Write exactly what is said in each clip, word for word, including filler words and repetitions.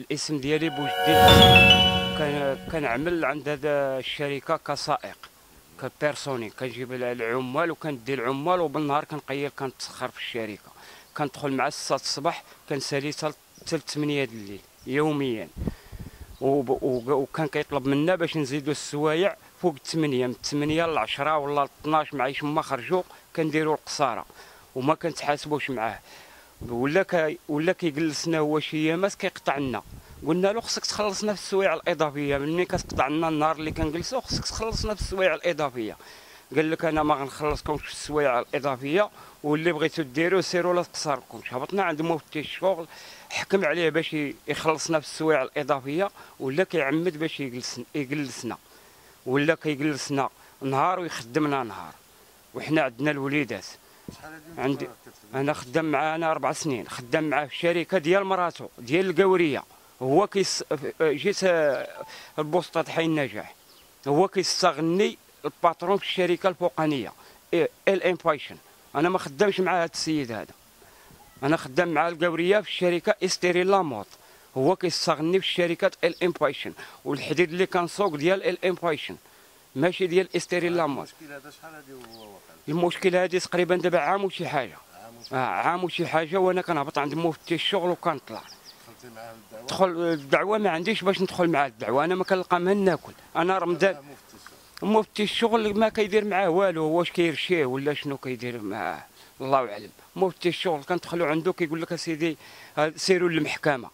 الاسم ديالي بوجدي، كنعمل عند هذا الشركه كسائق كبيرسوني، كنجيب العمال وكندي العمال، وبالنهار كنقيل كنتسخر في الشركه، كندخل مع الساعة الصباح كنسالي حتى ثمانية د الليل يوميا، وكان كيطلب منا باش نزيدو السوايع فوق ثمانية، من ثمانية ل عشرة ولا اثناش، مع يشما خرجوا كنديروا القصاره وما كنتحاسبوش معاه، ولا كي ولا كيجلسنا هو شي يامات كيقطع لنا. قلنا له خصك تخلصنا في السوايع الاضافيه، ملي كتقطع لنا النهار اللي كنجلسوا خصك تخلصنا في السوايع الاضافيه. قال لك انا ما غنخلصكمش في السوايع الاضافيه، واللي بغيتو ديروا سيروا لا تقصركمش. هبطنا عند مفتش الشغل حكم عليه باش يخلصنا في السوايع الاضافيه، ولا كيعمد باش يجلس يجلسنا، ولا كيجلسنا نهار ويخدمنا نهار، وحنا عندنا الوليدات. عندي انا خدام معاه، انا اربع سنين خدام معاه في الشركه ديال مراتو ديال القوريه، هو كيس جيت البوسطه حي النجاح، هو كيستغني الباترون في الشركه الفوقانيه الانفايشن. انا ما خدامش مع هذا السيد هذا، انا خدام مع القوريه في الشركه استيريلا موت، هو كيستغني في الشركه الانفايشن، والحديد اللي كنسوق ديال الانفايشن ماشي ديال استيريلا موت. المشكله هذا شحال هذه هو واقع؟ المشكله هذه تقريبا دابا عام وشي حاجه، اه عام وشي حاجه، وانا كنهبط عند مفتش الشغل وكنطلع. دخلتي معاه الدعوه؟ دخل الدعوه ما عنديش باش ندخل معاه الدعوه، انا ما كنلقى منها ناكل. انا رمضان مفتش الشغل ما كيدير معاه والو، هو واش كيرشيه ولا شنو كيدير معاه الله اعلم. مفتش الشغل كندخلوا عنده كيقول لك اسيدي سيروا للمحكمه،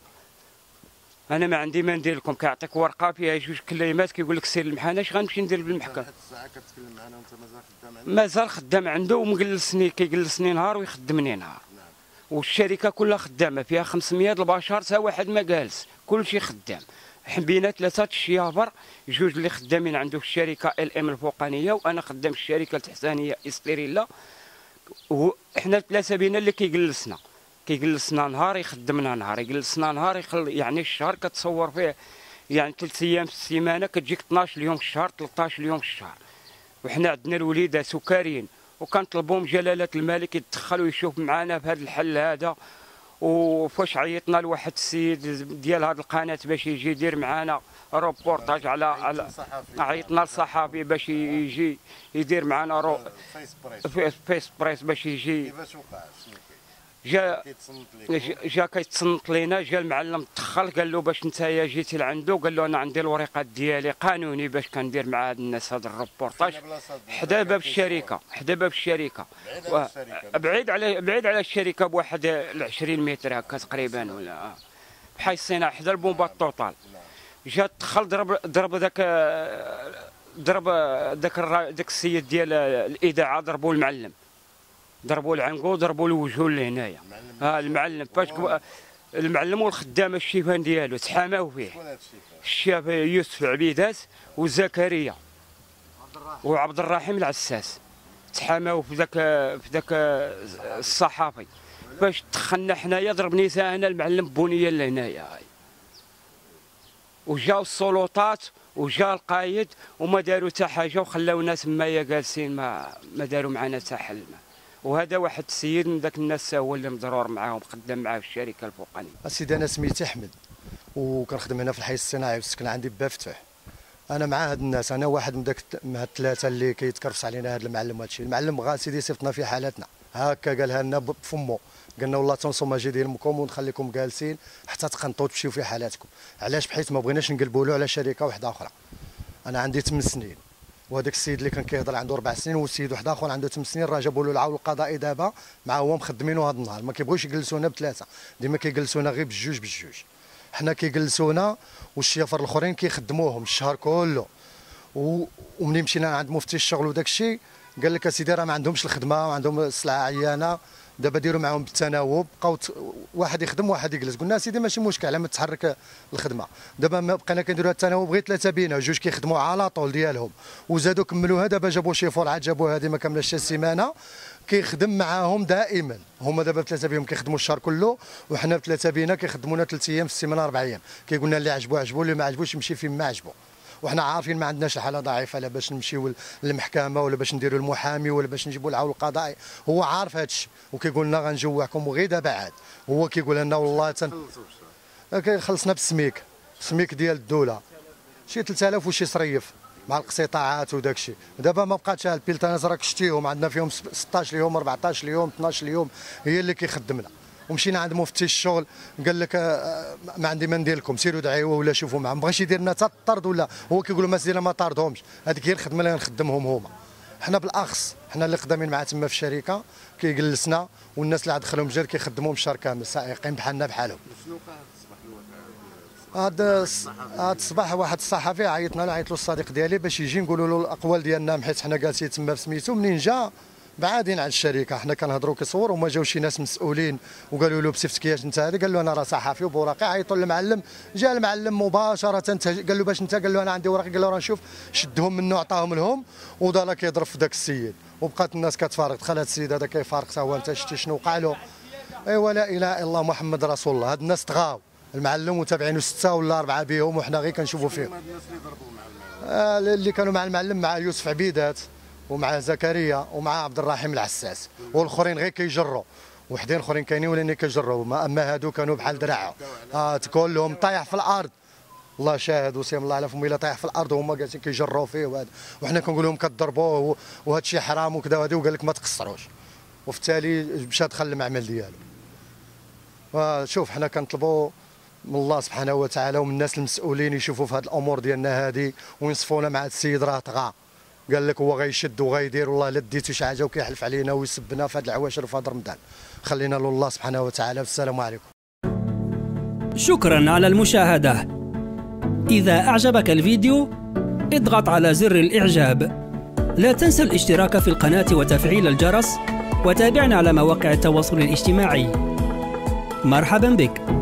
انا ما عندي ما ندير لكم، كيعطيك ورقه فيها جوج كلمات كيقول لك سير للمحكمه. اش غنمشي ندير بالمحكمه؟ واحد الساعه كتكلم معنا وانت مازال خدام عنده؟ مازال خدام عنده، ومجلسني كيجلسني نهار ويخدمني نهار. والشركه كلها خدامه فيها خمسمية البشر، حتى واحد ما جالس، كلشي خدام. حبينا ثلاثه الشيابر، جوج اللي خدامين عنده في الشركه ال ام الفوقانيه، وانا خدام في الشركه التحسانيه استريلا، وحنا الثلاثه بينا اللي كيجلسنا كيجلسنا نهار يخدمنا نهار، يجلسنا نهار يخل... يعني الشهر كتصور فيه يعني ثلاث ايام في السيمانه كتجيك اثناش اليوم في الشهر، ثلاثة عشر اليوم في الشهر، وحنا عندنا الوليده سكاريين، وكنطلبهم جلاله الملك يتدخل ويشوف معنا في هذا الحل هذا. وفاش عيطنا لواحد السيد ديال هذه القناه باش يجي يدير معنا روبورتاج على, على عيطنا لصحفي باش يجي يدير معنا رو... فيس بريس فيس بريس باش يجي. كيفاش وقعت؟ جا جا كيتصنت لينا، جا المعلم تدخل قال له باش نتايا جيتي لعندو، قال له انا عندي الوريقات ديالي قانوني باش كندير مع هاد الناس هاد الروبورتاج. حدا باب الشركه، حدا باب الشركه، بعيد على بعيد على الشركه بواحد عشرين متر هكا تقريبا، ولا بحال الصناعه حدا البومبا توتال. جا تدخل ضرب ضرب ذاك ضرب ذاك ذاك السيد ديال الاذاعه، ضربوا المعلم، ضربوا العنقو، ضربوا الوجه لهنايا. ها المعلم فاش المعلم والخدام الشيفان ديالو تحاماو فيه، الشيف يوسف عبيدات وزكريا وعبد الرحيم العساس تحاماو في ذاك في ذاك الصحافي. فاش دخلنا حنايا ضربني انا المعلم بونيه لهنايا، وجاو السلطات وجا القايد وما داروا حتى حاجه، وخلاونا تمايا جالسين، ما ما داروا معنا حتى حل. وهذا واحد السيد من ذاك الناس هو اللي مضرور معاهم، خدام معاه في الشركه الفوقانيه. السيد انا سميتي احمد، وكنخدم هنا في الحي الصناعي والسكن عندي باب فتح. انا مع هاد الناس، انا واحد من ذاك من هاد الثلاثه اللي كيتكرفس علينا هاد المعلم وهذا الشيء. المعلم بغا سيدي يصيفطنا في حالاتنا، هكا قالها لنا بفمو، قالنا والله تنصوا ما جي ديالكم ونخليكم جالسين حتى تقنطوا تمشيو في حالاتكم. علاش؟ بحيث ما بغيناش نقلبوا له على شركه واحده اخرى. انا عندي ثمانية سنين، وهذاك السيد اللي كان كيهضر عنده أربع سنين، والسيد واحد اخر عنده ثمان سنين، راه جابوا له العون القضائي دابا مع هو مخدمينو هذا النهار. ما كيبغيوش يجلسونا بثلاثه، ديما كيجلسونا غير بجوج بجوج، حنا كيجلسونا والشيافر الاخرين كيخدموهم الشهر كله. ومنين مشينا عند مفتش الشغل وداك الشيء قال لك اسيدي راه ما عندهمش الخدمه، ما عندهم السلعه عيانه، دابا ديروا معاهم بالتناوب، بقاو واحد يخدم واحد يجلس. قلنا سيدي ماشي مشكل، على ما تحرك الخدمه دابا ما بقينا كنديروا التناوب غير ثلاثه بينا، جوج كيخدموا على طول ديالهم وزادوا كملوها. دابا جابوا شي فرعه، جابوا هذه ما كملتش السيمانه كيخدم معاهم دائما. هما دابا ثلاثه بيهم كيخدموا الشهر كله، وحنا ثلاثه بينا كيخدمونا ثلاث ايام في السيمانه اربع ايام. كيقول لنا اللي عجبو عجبو، اللي ما عجبوش يمشي فين ما عجبو. وحنا عارفين ما عندناش حاله ضعيفه، لا باش نمشيو للمحكمه ولا باش نديروا المحامي ولا باش نجيبوا العون القضائي، هو عارف هذا الشيء. وكيقول لنا غنجوعكم وغير دابا عاد، هو كيقول لنا والله تن خلصنا بالسميك، السميك ديال الدوله شي ثلاثة آلاف وشي صريف مع القسيطاعات وداك الشيء. دابا ما بقاتش البيلتانات، راك شتيهم عندنا فيهم ستة عشر يوم، أربعة عشر يوم، اثنا عشر يوم هي اللي كيخدمنا. ومشينا عند مفتش الشغل قال لك ما عندي ما ندير لكم، سيروا دعيوه ولا شوفوا معاه، ما بغاش يدير لنا حتى الطرد، ولا هو كيقولوا ما سيرنا ما طاردهمش، هذيك هي الخدمه اللي غنخدمهم هما. حنا بالاخص حنا اللي خدامين مع تما في الشركه كيجلسنا، والناس اللي عاد دخلهم جير كيخدموهم الشهر كامل سائقين بحالنا بحالهم. شنو قال هاد هاد الصباح؟ واحد الصحفي عيطنا له، عيط له الصديق ديالي باش يجي نقولوا له الاقوال ديالنا، حيت حنا جالسين تما بسميتو. منين جا بعادين على الشركه، حنا كنهضروا كيصوروا، وما جاو شي ناس مسؤولين وقالوا له بسفتكياش انت هذا، قال له انا راه صحفي وبوراقي. عيطوا للمعلم، جا المعلم مباشره قال له باش انت، قال له انا عندي وراقي، قال له راه نشوف، شدهم منه عطاهم لهم وضل كيضرب في ذاك السيد. وبقات الناس كتفارق، دخل هذا السيد هذا كيفارق حتى هو، انت شتي شنو وقع له؟ ايوا لا اله الا الله محمد رسول الله. هاد الناس طغاو المعلم وتابعينه سته ولا اربعه بهم، وحنا غير كنشوفوا فيهم. اللي كانوا مع المعلم مع يوسف عبيدات ومع زكريا ومع عبد الرحيم العساس، والاخرين غير كيجروا، وحدين اخرين كاينين ولا كيجروا. اما هادو كانوا بحال دراعه آه كلهم طايح في الارض، الله شاهد وسيم الله على فمي، طايح في الارض وهما جالسين كيجروا فيه وهذا، وحنا كنقول لهم كضربوه وهذا الشيء حرام وكذا وهذا، وقال لك ما تقصروش، وبالتالي مشى دخل المعمل ديالو. وشوف حنا كنطلبوا من الله سبحانه وتعالى ومن الناس المسؤولين يشوفوا في هذه الامور ديالنا هذه وينصفونا مع هذا السيد راه طغى. قال لك هو غيشد وغيدير، والله لا ديتو شي حاجه وكيحلف علينا ويسبنا في هاد العواشر وفي هاد رمضان. خلينا لله سبحانه وتعالى، والسلام عليكم. شكرا على المشاهده. اذا اعجبك الفيديو اضغط على زر الاعجاب، لا تنسى الاشتراك في القناه وتفعيل الجرس، وتابعنا على مواقع التواصل الاجتماعي. مرحبا بك.